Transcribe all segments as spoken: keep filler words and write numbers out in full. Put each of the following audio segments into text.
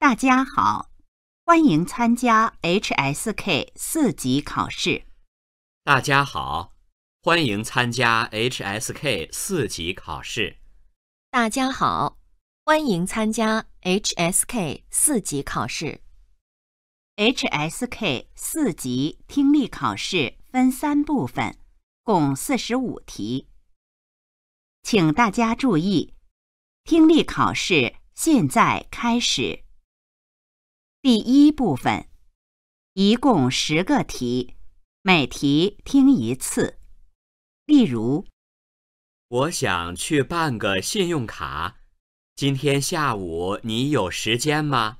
大家好，欢迎参加 H S K 四级考试。大家好，欢迎参加 H S K 四级考试。大家好，欢迎参加 H S K 四级考试。H S K 四级听力考试分三部分，共四十五题。请大家注意，听力考试现在开始。 第一部分，一共十个题，每题听一次。例如，我想去办个信用卡，今天下午你有时间吗？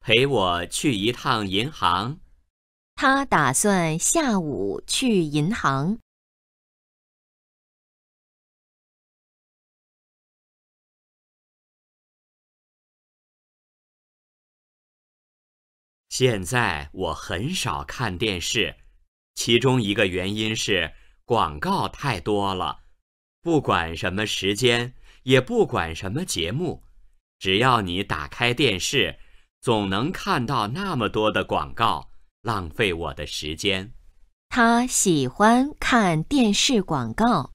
陪我去一趟银行。他打算下午去银行。现在我很少看电视，其中一个原因是广告太多了。不管什么时间，也不管什么节目，只要你打开电视，总能看到那么多的广告，浪费我的时间。他喜欢看电视广告。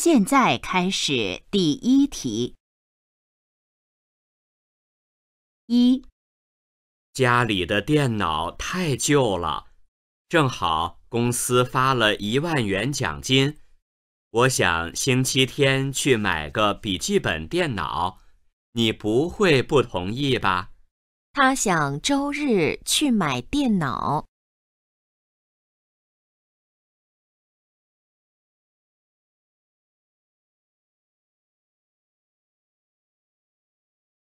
现在开始第一题。一，家里的电脑太旧了，正好公司发了一万元奖金，我想星期天去买个笔记本电脑，你不会不同意吧？他想周日去买电脑。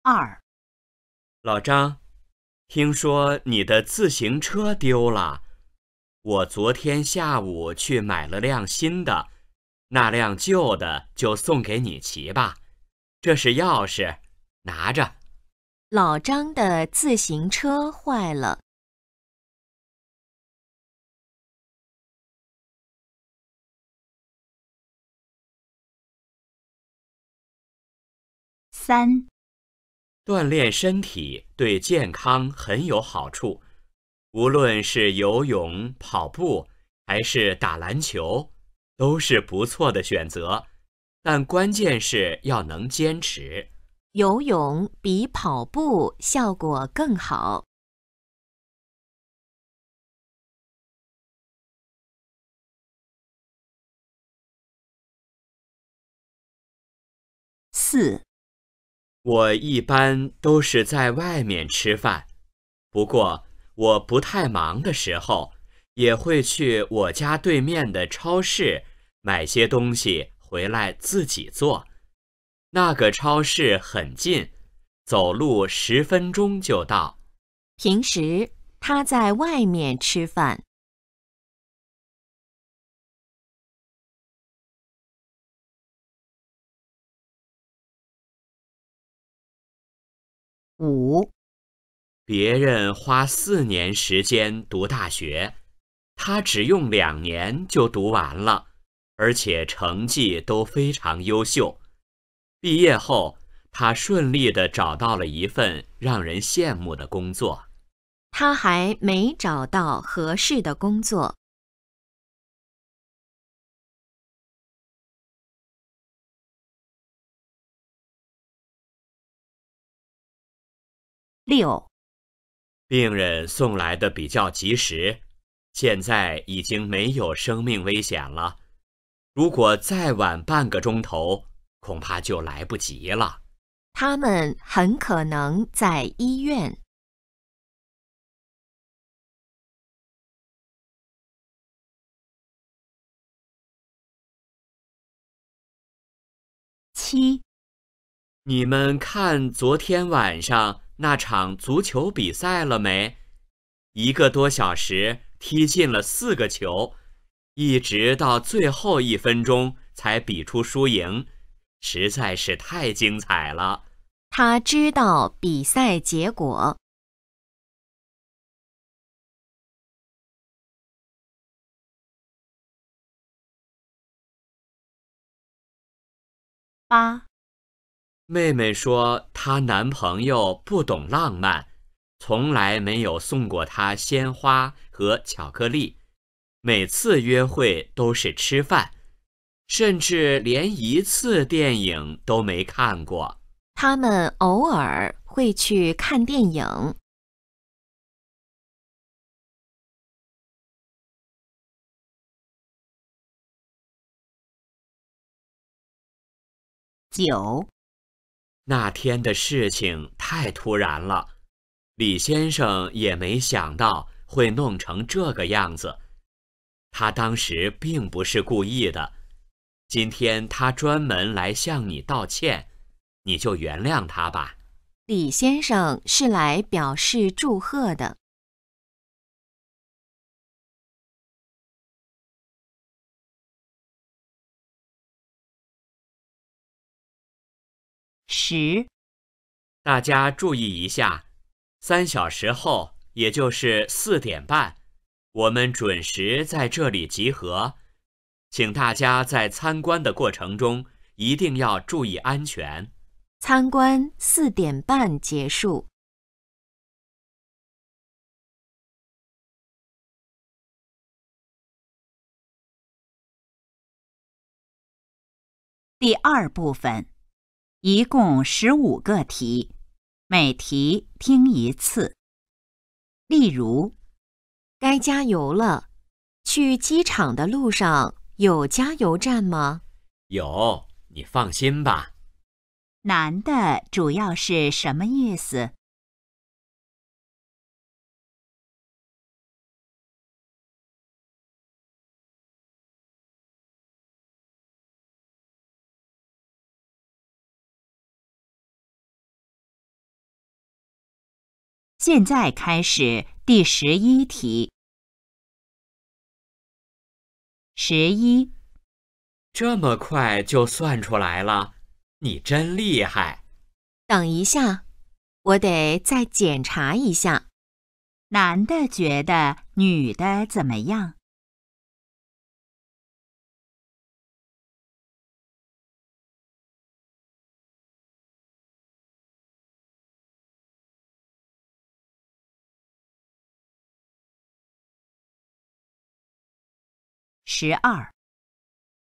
二，老张，听说你的自行车丢了，我昨天下午去买了辆新的，那辆旧的就送给你骑吧。这是钥匙，拿着。老张的自行车坏了。三。 锻炼身体对健康很有好处，无论是游泳、跑步还是打篮球，都是不错的选择。但关键是要能坚持。游泳比跑步效果更好。四。 我一般都是在外面吃饭，不过我不太忙的时候，也会去我家对面的超市买些东西回来自己做。那个超市很近，走路十分钟就到。平时他在外面吃饭。 五，别人花四年时间读大学，他只用两年就读完了，而且成绩都非常优秀。毕业后，他顺利地找到了一份让人羡慕的工作。他还没找到合适的工作。 六，病人送来的比较及时，现在已经没有生命危险了。如果再晚半个钟头，恐怕就来不及了。他们很可能在医院。七，你们看昨天晚上 那场足球比赛了没？一个多小时踢进了四个球，一直到最后一分钟才比出输赢，实在是太精彩了。他知道比赛结果。八。妹妹说她男朋友不懂浪漫，从来没有送过她鲜花和巧克力，每次约会都是吃饭，甚至连一次电影都没看过。他们偶尔会去看电影。 九，那天的事情太突然了，李先生也没想到会弄成这个样子。他当时并不是故意的，今天他专门来向你道歉，你就原谅他吧。李先生是来表示祝贺的。 十，大家注意一下，三小时后，也就是四点半，我们准时在这里集合。请大家在参观的过程中一定要注意安全。参观四点半结束。第二部分。 一共十五个题，每题听一次。例如，该加油了。去机场的路上有加油站吗？有，你放心吧。难的主要是什么意思？现在开始第十一题。十一，这么快就算出来了，你真厉害！等一下，我得再检查一下。男的觉得女的怎么样？ 十二，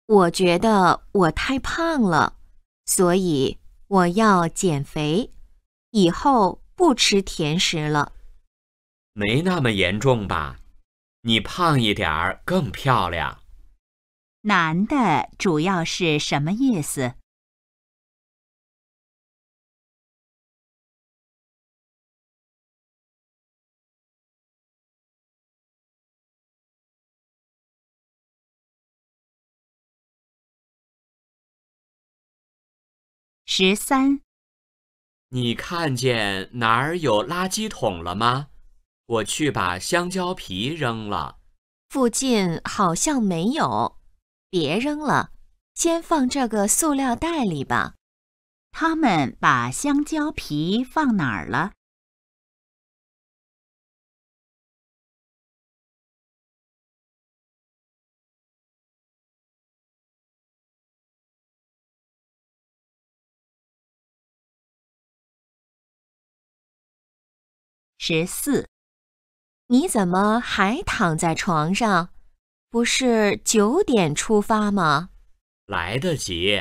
我觉得我太胖了，所以我要减肥，以后不吃甜食了。没那么严重吧？你胖一点儿更漂亮。男的主要是什么意思？ 十三，你看见哪儿有垃圾桶了吗？我去把香蕉皮扔了。附近好像没有，别扔了，先放这个塑料袋里吧。他们把香蕉皮放哪儿了？ 十四，你怎么还躺在床上？不是九点出发吗？来得及，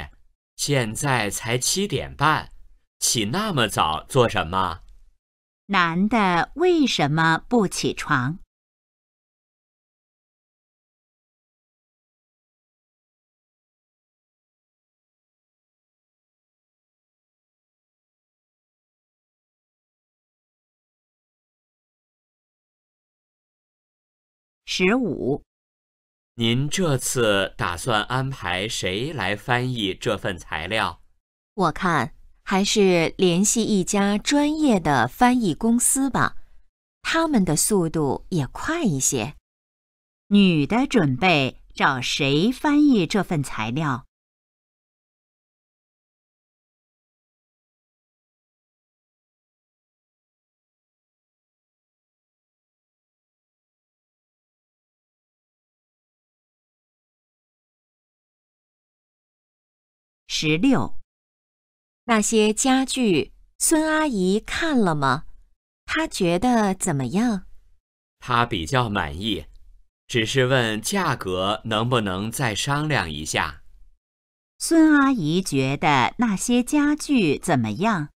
现在才七点半，起那么早做什么？男的为什么不起床？ 十五，您这次打算安排谁来翻译这份材料？我看还是联系一家专业的翻译公司吧，他们的速度也快一些。女的准备找谁翻译这份材料？ 十六，那些家具，孙阿姨看了吗？她觉得怎么样？她比较满意，只是问价格能不能再商量一下。孙阿姨觉得那些家具怎么样？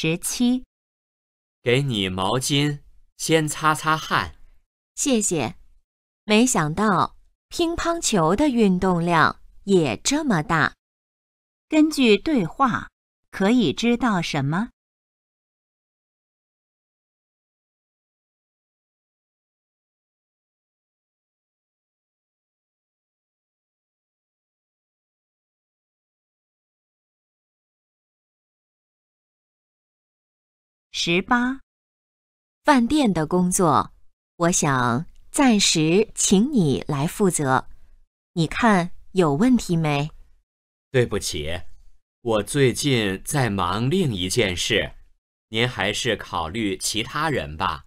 十七，给你毛巾，先擦擦汗。谢谢。没想到乒乓球的运动量也这么大。根据对话，可以知道什么？十八，饭店的工作，我想暂时请你来负责，你看有问题没？对不起，我最近在忙另一件事，您还是考虑其他人吧。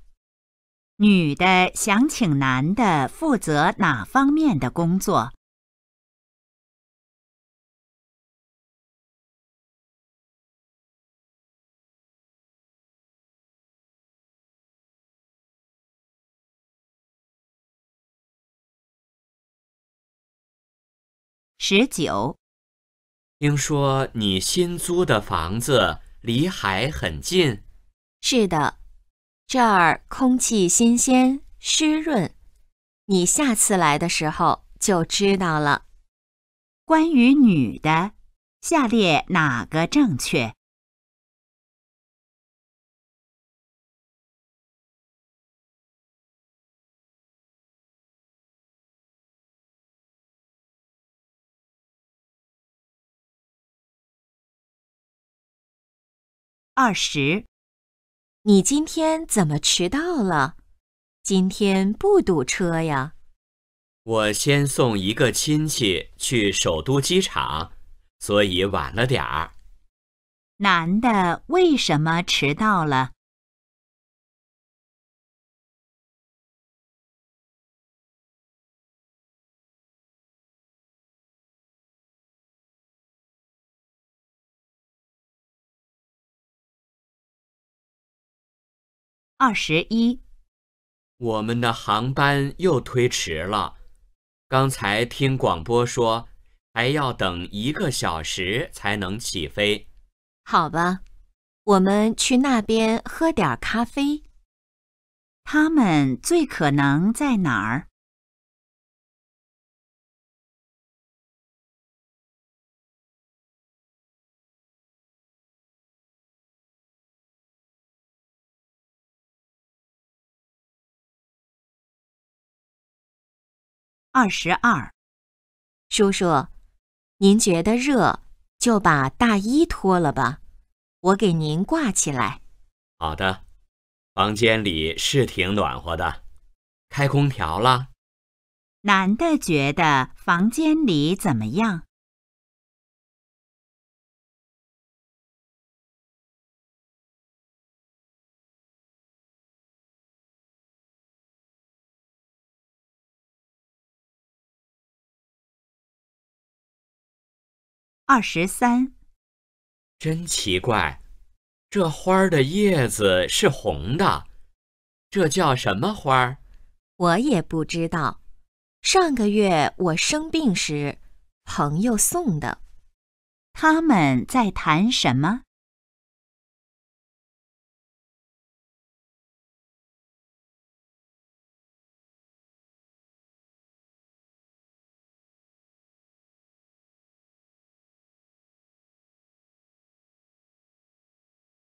女的想请男的负责哪方面的工作？十九，听说你新租的房子离海很近。是的，这儿空气新鲜、湿润。你下次来的时候就知道了。关于女的，下列哪个正确？二十，你今天怎么迟到了？今天不堵车呀。我先送一个亲戚去首都机场，所以晚了点儿。男的为什么迟到了？二十一，我们的航班又推迟了。刚才听广播说，还要等一个小时才能起飞。好吧，我们去那边喝点咖啡。他们最可能在哪儿？二十二，叔叔，您觉得热，就把大衣脱了吧，我给您挂起来。好的，房间里是挺暖和的，开空调了。男的觉得房间里怎么样？二十三，真奇怪，这花的叶子是红的，这叫什么花？我也不知道，上个月我生病时，朋友送的。他们在谈什么？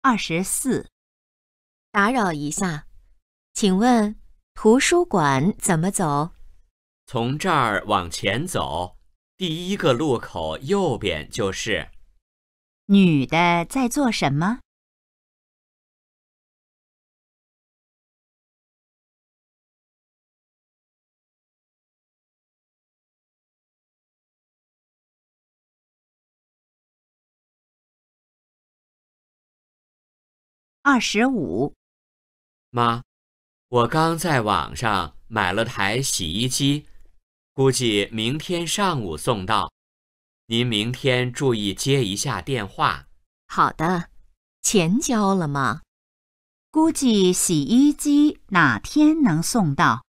二十四，打扰一下，请问图书馆怎么走？从这儿往前走，第一个路口右边就是。女的在做什么？二十五。妈，我刚在网上买了台洗衣机，估计明天上午送到。您明天注意接一下电话。好的，钱交了吗？估计洗衣机哪天能送到？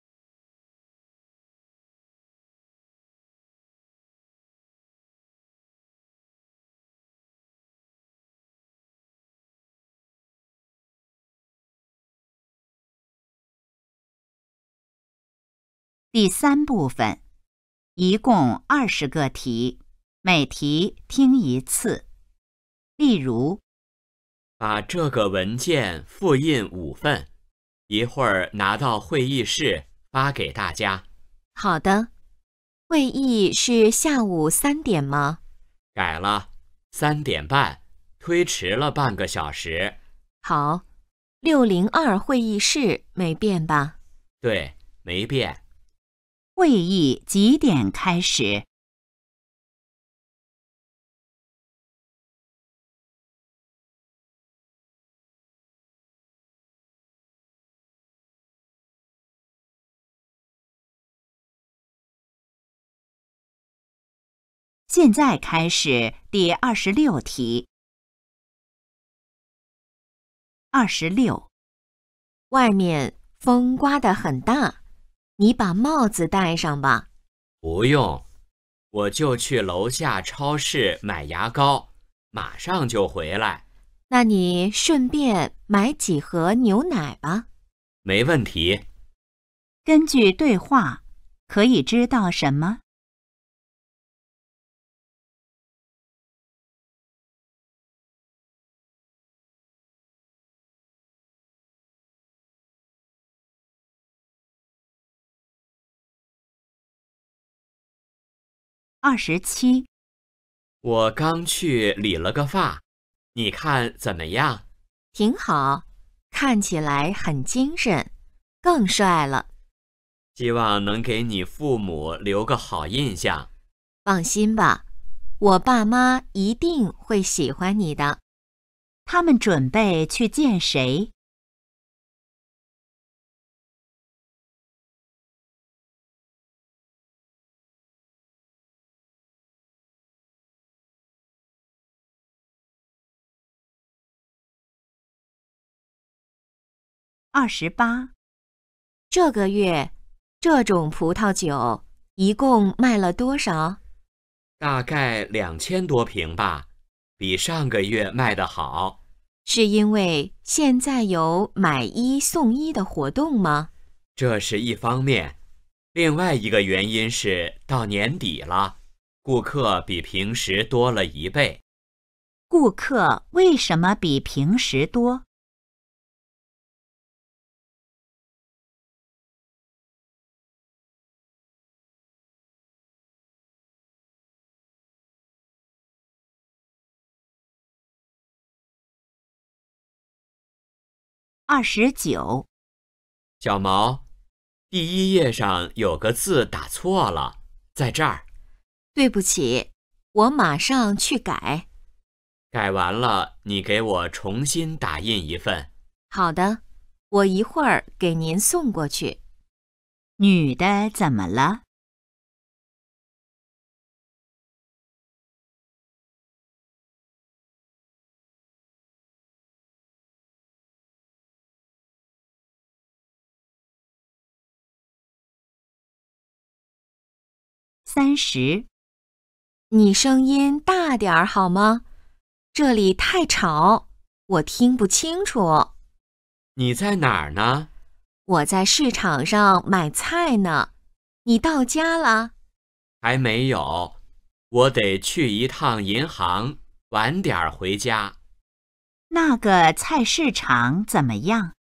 第三部分，一共二十个题，每题听一次。例如，把这个文件复印五份，一会儿拿到会议室发给大家。好的。会议是下午三点吗？改了，三点半，推迟了半个小时。好，六零二会议室没变吧？对，没变。会议几点开始？现在开始第二十六题。二十六，外面风刮得很大。你把帽子戴上吧。不用，我就去楼下超市买牙膏，马上就回来。那你顺便买几盒牛奶吧。没问题。根据对话，可以知道什么？二十七，我刚去理了个发，你看怎么样？挺好，看起来很精神，更帅了。希望能给你父母留个好印象。放心吧，我爸妈一定会喜欢你的。他们准备去见谁？二十八，这个月这种葡萄酒一共卖了多少？大概两千多瓶吧，比上个月卖得好。是因为现在有买一送一的活动吗？这是一方面，另外一个原因是到年底了，顾客比平时多了一倍。顾客为什么比平时多？二十九，小毛，第一页上有个字打错了，在这儿。对不起，我马上去改。改完了，你给我重新打印一份。好的，我一会儿给您送过去。女的怎么了？三十，你声音大点儿好吗？这里太吵，我听不清楚。你在哪儿呢？我在市场上买菜呢。你到家了？还没有，我得去一趟银行，晚点儿回家。那个菜市场怎么样？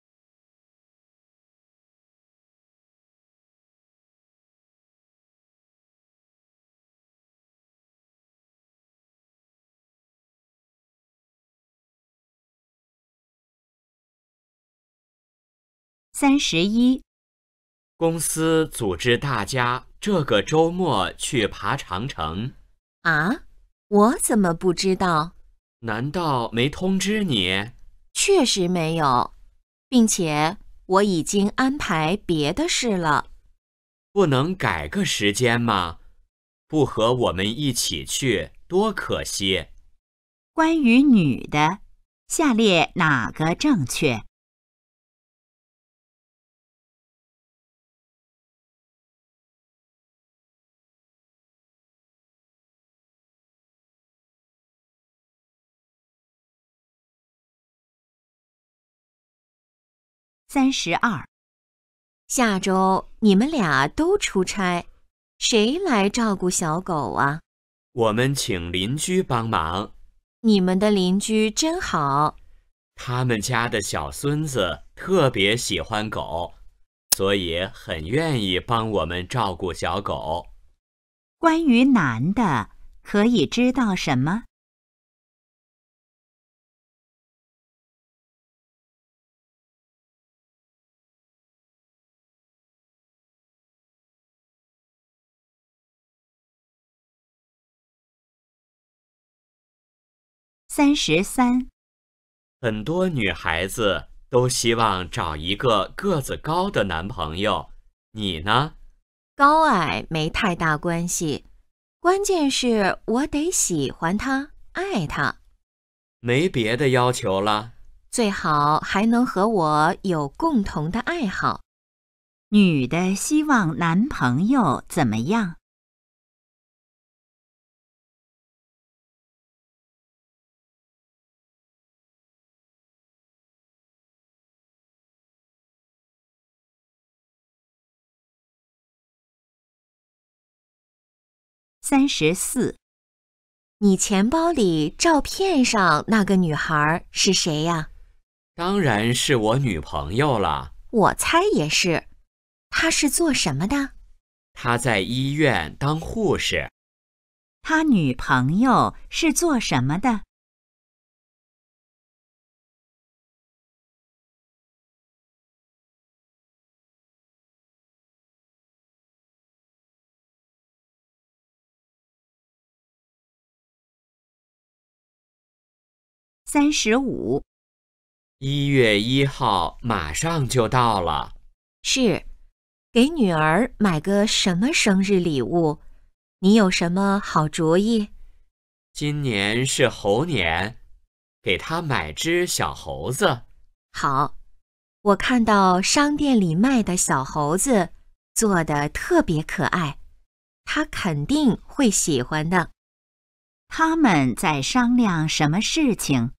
三十一，公司组织大家这个周末去爬长城。啊，我怎么不知道？难道没通知你？确实没有，并且我已经安排别的事了。不能改个时间吗？不和我们一起去，多可惜。关于女的，下列哪个正确？ 三十二，下周你们俩都出差，谁来照顾小狗啊？我们请邻居帮忙。你们的邻居真好。他们家的小孙子特别喜欢狗，所以很愿意帮我们照顾小狗。关于男的，可以知道什么？ 三十三，很多女孩子都希望找一个个子高的男朋友，你呢？高矮没太大关系，关键是我得喜欢他、爱他。没别的要求了。最好还能和我有共同的爱好。女的希望男朋友怎么样？ 三十四，你钱包里照片上那个女孩是谁呀？当然是我女朋友了。我猜也是。她是做什么的？她在医院当护士。她女朋友是做什么的？ 三十五，一月一号马上就到了。是，给女儿买个什么生日礼物？你有什么好主意？今年是猴年，给她买只小猴子。好，我看到商店里卖的小猴子做的特别可爱，她肯定会喜欢的。他们在商量什么事情？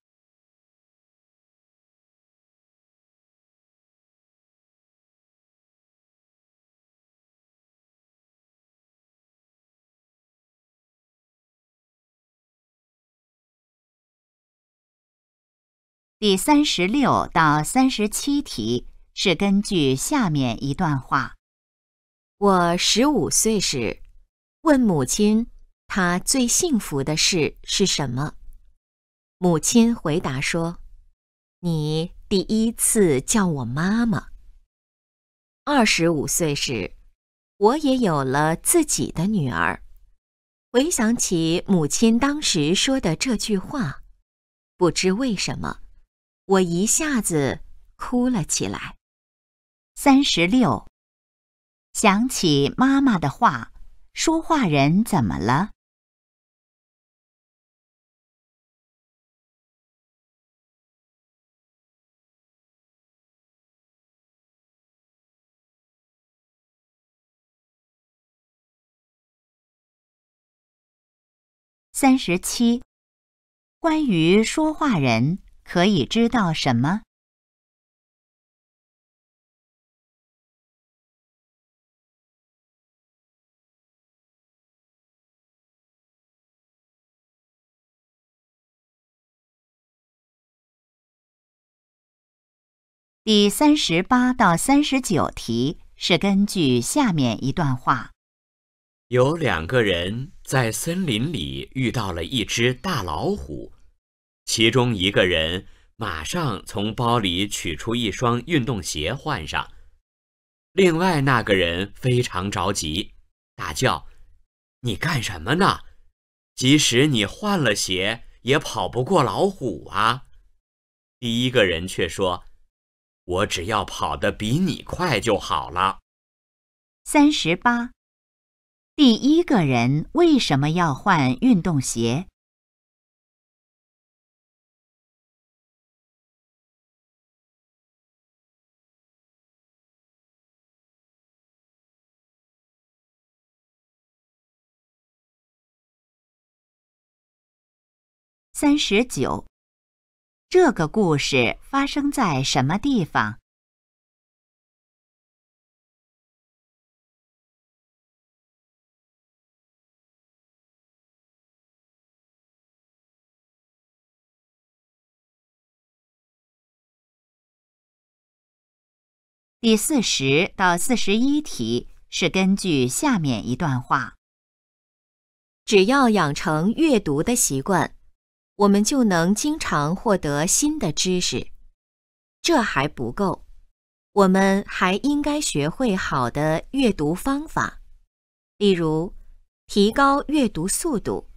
第三十六到三十七题是根据下面一段话：我十五岁时，问母亲她最幸福的事是什么？母亲回答说：“你第一次叫我妈妈。”二十五岁时，我也有了自己的女儿。回想起母亲当时说的这句话，不知为什么。 我一下子哭了起来。三十六，想起妈妈的话，说话人怎么了？三十七，关于说话人。 可以知道什么？第三十八到三十九题是根据下面一段话：有两个人在森林里遇到了一只大老虎。 其中一个人马上从包里取出一双运动鞋换上，另外那个人非常着急，大叫：“你干什么呢？即使你换了鞋，也跑不过老虎啊！”第一个人却说：“我只要跑得比你快就好了。”三十八，第一个人为什么要换运动鞋？三十九，这个故事发生在什么地方？第四十到四十一题是根据下面一段话：只要养成阅读的习惯，我们就能经常获得新的知识。这还不够，我们还应该学会好的阅读方法，例如提高阅读速度，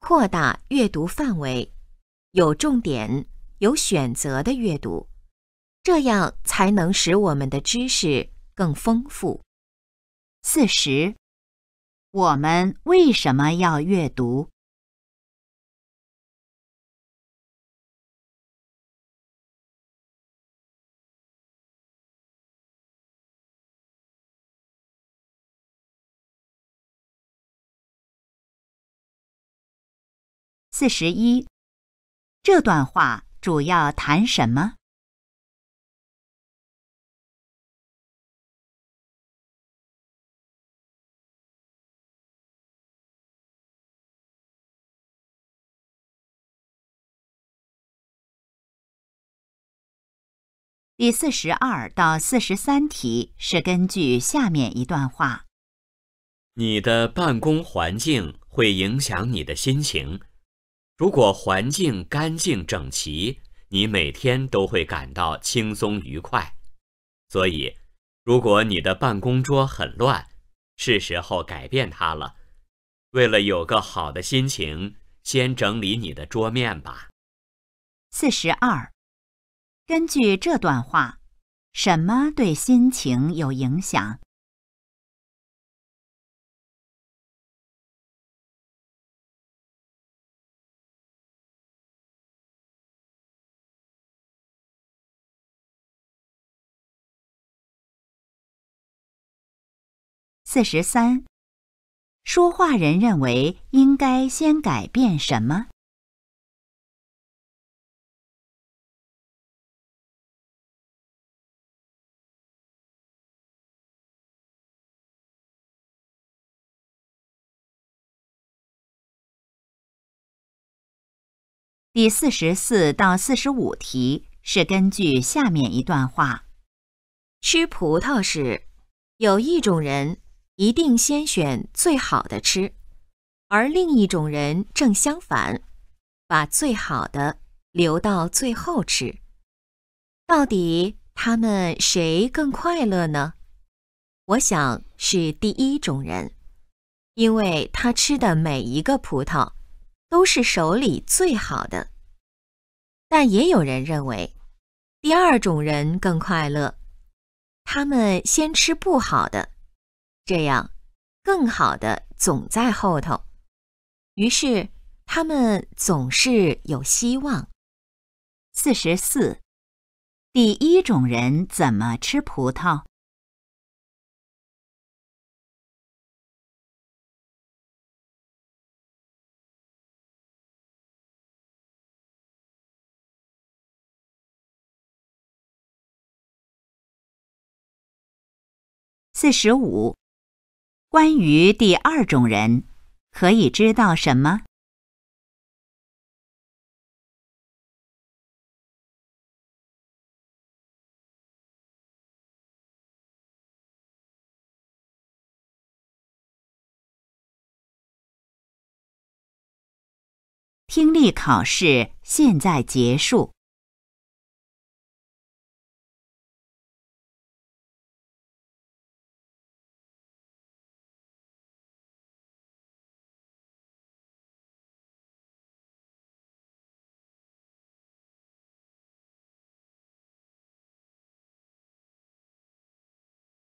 扩大阅读范围，有重点、有选择的阅读，这样才能使我们的知识更丰富。四十，我们为什么要阅读？四十一，这段话主要谈什么？第四十二到四十三题是根据下面一段话：你的办公环境会影响你的心情。如果环境干净整齐，你每天都会感到轻松愉快。所以，如果你的办公桌很乱，是时候改变它了。为了有个好的心情，先整理你的桌面吧。四十二，根据这段话，什么对心情有影响？四十三，说话人认为应该先改变什么？第四十四到四十五题是根据下面一段话：吃葡萄时，有一种人一定先选最好的吃，而另一种人正相反，把最好的留到最后吃。到底他们谁更快乐呢？我想是第一种人，因为他吃的每一个葡萄都是手里最好的。但也有人认为，第二种人更快乐，他们先吃不好的，这样，更好的总在后头，于是他们总是有希望。四十四，第一种人怎么吃葡萄？四十五，关于第二种人，可以知道什么？听力考试现在结束。